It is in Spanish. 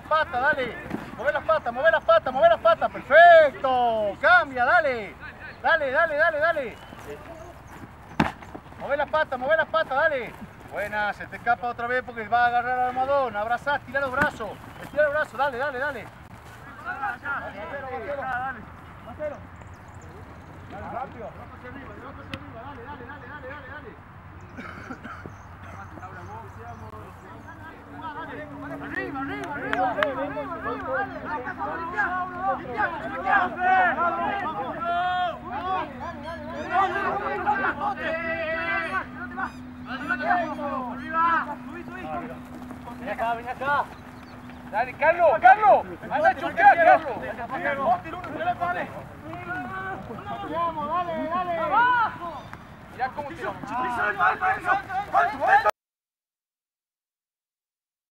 las patas, dale. Mueve las patas, mueve las patas, mueve las patas. Perfecto. Cambia, dale. Dale, dale, dale, dale. Mueve las patas, dale. Buena, se te escapa otra vez porque va a agarrar al armadón. Abrazás, tira los brazos. Estira los brazos, dale, dale, dale. Marcelo. Rápido. Loco hacia arriba, dale, dale, dale, dale, dale, arriba, arriba, arriba, arriba, arriba, dale. Dale, Carlos, Carlos, anda a chocar, Carlos. Vamos, dale, dale. Abajo. Mirá cómo tiramos.